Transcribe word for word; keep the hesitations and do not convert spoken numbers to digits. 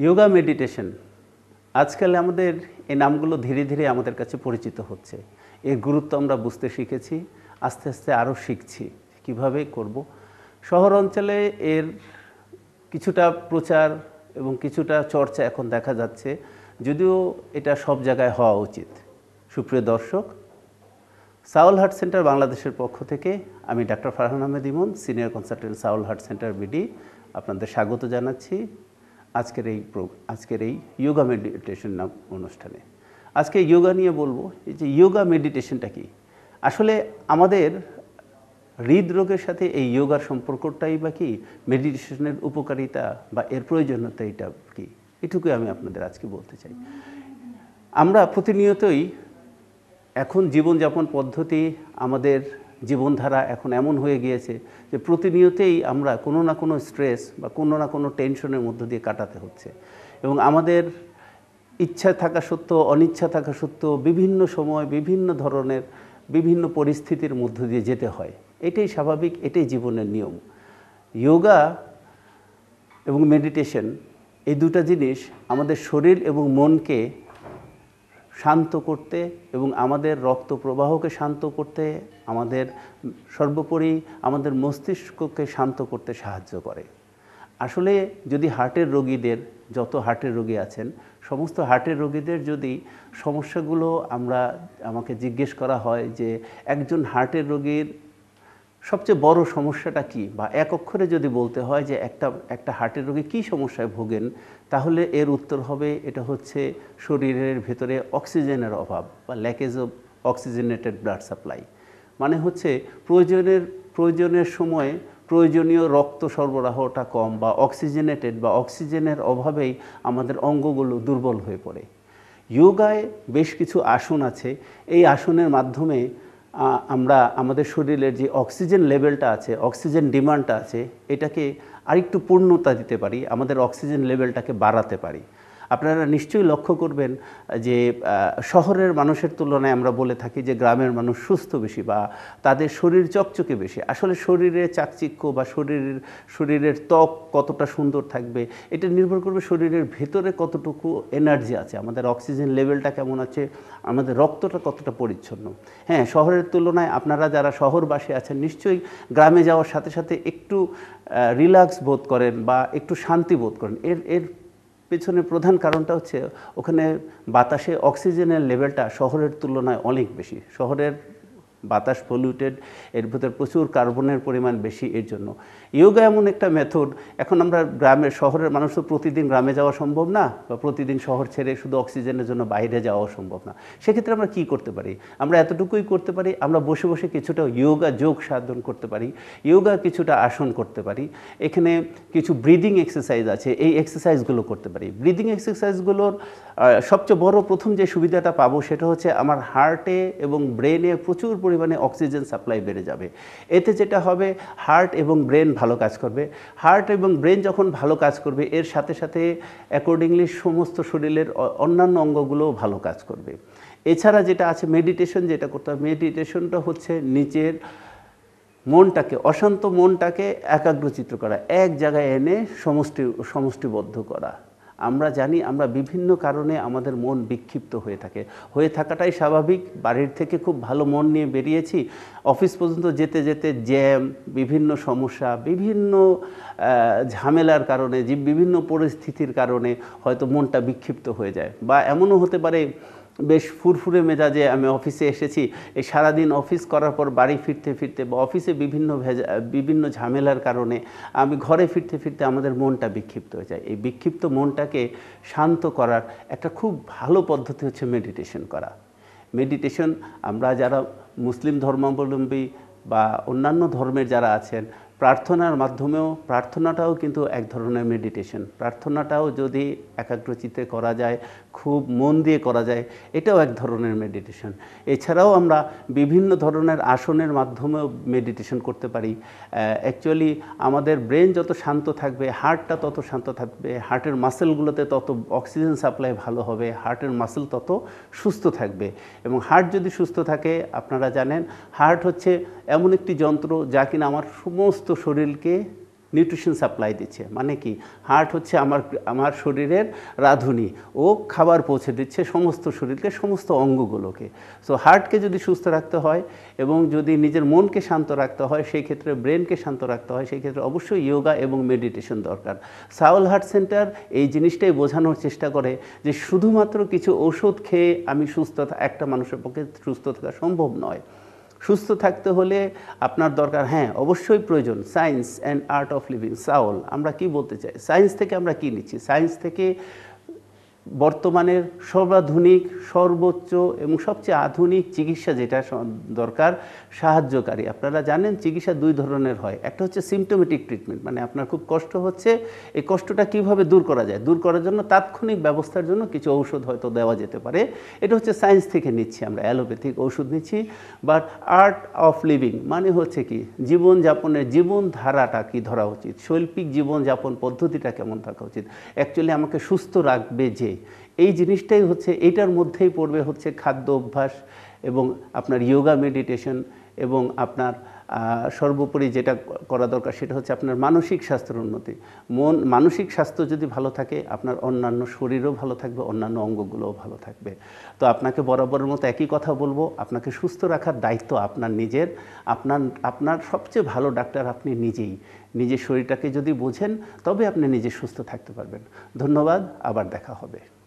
Yoga meditation आजकल हमारे ये नामगुलो धीरे धीरे हमारे काछे परिचित होच्छे एर गुरुत्व आमरा बुझते शिखेछि आस्ते आस्ते आरो शिखछि किभाबे करब शहर अंचले एर किछुटा प्रचार एवं किछुटा चर्चा एखन देखा जाच्छे यदिओ एटा सब जायगाय हवा उचित। सुप्रिय दर्शक साओल हार्ट सेंटर बांग्लादेशेर पक्ष थेके आमी doctor Farhan Ahmed Iman senior consultant SAAOL heart centre BD आपनादेर स्वागत जानाच्छि आजकेर एई आजकेर एई योगा मेडिटेशन नाम अनुष्ठाने। आजके योगा निये बोलबो एई जे योगा मेडिटेशनटा कि आसले आमादेर हृदरोगेर साथे एई योगार सम्पर्कटाई बा कि मेडिटेशनेर उपकारिता बा एर प्रयोजनताइटा कि एटुकुई आमी आपनादेर आजके बोलते चाइ। आमरा प्रतिनियतोई एखन जीवन यापन पद्धति आमादेर जीवनधारा एखन एमन हये गियेछे जे प्रतिनियतोई आमरा कोनो ना कोनो स्ट्रेस बा कोनो ना कोनो टेंशनेर मध्य दिये काटाते हच्छे एबं आमादेर इच्छा थाका सत्त्वेओ अनिच्छा थाका सत्त्वेओ विभिन्न समय विभिन्न धरनेर विभिन्न परिस्थितिर मध्य दिये जेते हय। एटाई स्वाभाविक, एटाई जीवनेर नियम। योगा एबं मेडिटेशन एई दुटा जिनिस आमादेर शरीर एबं मनके शांत करते एवं आमादेर रक्त प्रवाह के शांत करते आमादेर सर्वोपरि आमादेर मस्तिष्क के शांत करते साहाज्य करे। आसले यदि हार्टेर रोगीदेर जत हार्टेर रोगी आछेन समस्त हार्टेर रोगीदेर यदि समस्यागुलो आमरा आमाके जिज्ञेस करा हय जे एकजन हार्टेर रोगीर सबचेये बड़ समस्याटा कि बा एक अक्षरे यदि बोलते हय जे एकटा एकटा हार्टेर रोगी कि समस्याय भोगेन ताहले एर उत्तर हबे एटा हच्छे शरीरेर भितरे अक्सिजेनेर अभाव बा leakage of oxygenated blood supply माने हच्छे प्रयोजनेर प्रयोजनेर समय प्रयोजनीय रक्त सरबराहटा कम बा अक्सिजेनेटेड बा अक्सिजेनेर अभावेई आमादेर अंगगुलो दुर्बल हये पड़े। योगाय बेश किछु आसन आछे एई आसनेर माध्यमे आमरा आमादेर शरीरेर जे अक्सिजेन लेवलटा आछे अक्सिजेन डिमांडटा आछे एटाके आरेकटु पूर्णता दिते पारी आमादेर अक्सिजेन लेवलटाके बाड़ाते पारी। आपनारा निश्चयই लक्ष्य करबेन जे शहरेर मानुषेर तुलनाय आमरा बोले थाकि जे ग्रामेर मानुष सुस्थ बेशी बा तादेर शरीर चकचके बेशी। आसले शरीरेर चाकचिक्य बा शरीरेर शरीरेर त्वक कतटा सुंदर थाकबे एटा निर्भर करबे शरीरेर भितरे कतटुकु एनार्जी आछे आमादेर अक्सिजेन लेवलटा केमन आछे आमादेर रक्तटा कतटा परिच्छन्न। हाँ, शहरेर तुलनाय आपनारा जारा शहरबासी आछेन निश्चयই ग्रामे जाओयार साथे साथे एकटु रिलैक्स बोध करेन बा एकटु शांति बोध करेन। एर एर पेছনে प्रधान कारणटा হচ্ছে ওখানে বাতাসে অক্সিজেনের লেভেলটা শহরের তুলনায় অনেক বেশি। শহরের বাতাস পলিউটেড এর ভিতর প্রচুর কার্বনের পরিমাণ বেশি। এর জন্য যোগা এমন একটা মেথড। এখন আমরা গ্রামের শহরের মানুষ তো প্রতিদিন গ্রামে যাওয়া সম্ভব না বা প্রতিদিন শহর ছেড়ে শুধু অক্সিজেনের জন্য বাইরে যাওয়া সম্ভব না। সেক্ষেত্রে আমরা কি করতে পারি? আমরা এতটুকুই করতে পারি, আমরা বসে বসে কিছুটা যোগা যোগ সাধন করতে পারি, যোগা কিছুটা আসন করতে পারি। এখানে কিছু ব্রিদিং এক্সারসাইজ আছে, এই এক্সারসাইজগুলো করতে পারি। ব্রিদিং এক্সারসাইজগুলোর সবচেয়ে বড় প্রথম যে সুবিধাটা পাবো সেটা হচ্ছে আমার হার্টে এবং ব্রেনে প্রচুর পরিমাণে অক্সিজেন সাপ্লাই বেড়ে যাবে। এতে যেটা হবে হার্ট এবং ব্রেন ভালো কাজ করবে। হার্ট এবং ব্রেন যখন ভালো কাজ করবে এর সাথে সাথে অ্যাকর্ডিংলি সমস্ত শরীরের অন্যান্য অঙ্গগুলোও ভালো কাজ করবে। এছাড়া যেটা আছে মেডিটেশন, যেটা করতে হবে মেডিটেশনটা হচ্ছে নিজের মনটাকে অশান্ত মনটাকে একাগ্রচিত্ত করা, এক জায়গায় এনে সমষ্টি সমষ্টিবদ্ধ করা। আমরা জানি আমরা বিভিন্ন কারণে আমাদের মন বিক্ষিপ্ত হয়ে থাকে, হয়ে থাকাটাই স্বাভাবিক। বাড়ির থেকে খুব ভালো মন নিয়ে বেরিয়েছি, অফিস পর্যন্ত যেতে যেতে জ্যাম, বিভিন্ন সমস্যা, বিভিন্ন ঝামেলার কারণে, যে বিভিন্ন পরিস্থিতির কারণে হয়তো মনটা বিক্ষিপ্ত হয়ে যায়। বা এমনও হতে পারে বেশ ফুরফুরে মেজাজে আমি অফিসে এসেছি, এই সারাদিন অফিস করার পর বাড়ি ফিরতে ফিরতে বা অফিসে বিভিন্ন ভেজা বিভিন্ন ঝামেলার কারণে আমি ঘরে ফিরতে ফিরতে আমাদের মনটা বিক্ষিপ্ত হয়ে যায়। এই বিক্ষিপ্ত মনটাকে শান্ত করার একটা খুব ভালো পদ্ধতি হচ্ছে মেডিটেশন করা। মেডিটেশন আমরা যারা মুসলিম ধর্মাবলম্বী বা অন্যান্য ধর্মের যারা আছেন প্রার্থনার মাধ্যমেও, প্রার্থনাটাও কিন্তু এক ধরনের মেডিটেশন। প্রার্থনাটাও যদি একাগ্রচিত্তে করা যায়, খুব মন দিয়ে করা যায়, এটাও এক ধরনের মেডিটেশন। এছাড়াও আমরা বিভিন্ন ধরনের আসনের মাধ্যমেও মেডিটেশন করতে পারি। অ্যাকচুয়ালি আমাদের ব্রেন যত শান্ত থাকবে, হার্টটা তত শান্ত থাকবে, হার্টের মাসেলগুলোতে তত অক্সিজেন সাপ্লাই ভালো হবে, হার্টের মাসেল তত সুস্থ থাকবে। এবং হার্ট যদি সুস্থ থাকে, আপনারা জানেন হার্ট হচ্ছে এমন একটি যন্ত্র যা কিনা আমার সমস্ত শরীরকে নিউট্রিশন সাপ্লাই দিচ্ছে মানে কি হার্ট হচ্ছে আমার আমার শরীরের রাধুনী ও খাবার পৌঁছে দিচ্ছে সমস্ত শরীরকে সমস্ত অঙ্গগুলোকে সো হার্টকে যদি সুস্থ রাখতে হয় এবং যদি নিজের মনকে শান্ত রাখতে হয় সেই ক্ষেত্রে ব্রেনকে শান্ত রাখতে হয় সেই ক্ষেত্রে অবশ্যই যোগা এবং মেডিটেশন দরকার সাওল হার্ট সেন্টার এই জিনিসটাই বোঝানোর চেষ্টা করে যে শুধুমাত্র কিছু ঔষধ খেয়ে আমি সুস্থতা একটা মানুষের পক্ষে সুস্থ থাকা সম্ভব নয় সুস্থ থাকতে হলে আপনার দরকার হ্যাঁ অবশ্যই প্রয়োজন science and art of living Saaol আমরা কি বলতে চাই সায়েন্স থেকে আমরা কি নিচ্ছি সায়েন্স থেকে বর্তমানের সর্বাধুনিক সর্বোচ্চ এবং সবচেয়ে আধুনিক চিকিৎসা যেটা দরকার সাহায্যকারী আপনারা জানেন চিকিৎসা দুই ধরনের হয় একটা হচ্ছে সিম্পটোমেটিক ট্রিটমেন্ট মানে আপনার খুব কষ্ট হচ্ছে এই কষ্টটা কিভাবে দূর করা যায় দূর করার জন্য তাৎক্ষণিক ব্যবস্থার জন্য কিছু ঔষধ হয়তো দেওয়া যেতে পারে এটা হচ্ছে সায়েন্স থেকে নিচ্ছি আমরা অ্যালোপ্যাথিক ওষুধ নিচ্ছি বাট আর্ট অফ লিভিং মানে হচ্ছে কি জীবনযাপনের জীবনধারাটা কি ধরা উচিত শৈল্পিক জীবনযাপন পদ্ধতিটা কেমন থাকা উচিত অ্যাকচুয়ালি আমাকে সুস্থ রাখবে যে এই জিনিসটাই হচ্ছে এটার মধ্যেই পড়বে হচ্ছে খাদ্য অভ্যাস এবং আপনার যোগা মেডিটেশন এবং আপনার সর্বোপরি যেটা করা দরকার সেটা হচ্ছে আপনার মানসিক স্বাস্থ্যের উন্নতি মন মানসিক স্বাস্থ্য যদি ভালো থাকে আপনার অন্যান্য শরীরও ভালো থাকবে অন্যান্য অঙ্গগুলোও ভালো থাকবে তো আপনাকে বরাবরের মতো একই কথা বলবো আপনাকে সুস্থ রাখার দায়িত্ব আপনার নিজের আপনার আপনার সবচেয়ে ভালো ডাক্তার আপনি নিজেই নিজের শরীরটাকে যদি বোঝেন তবে আপনি নিজে সুস্থ থাকতে পারবেন ধন্যবাদ আবার দেখা হবে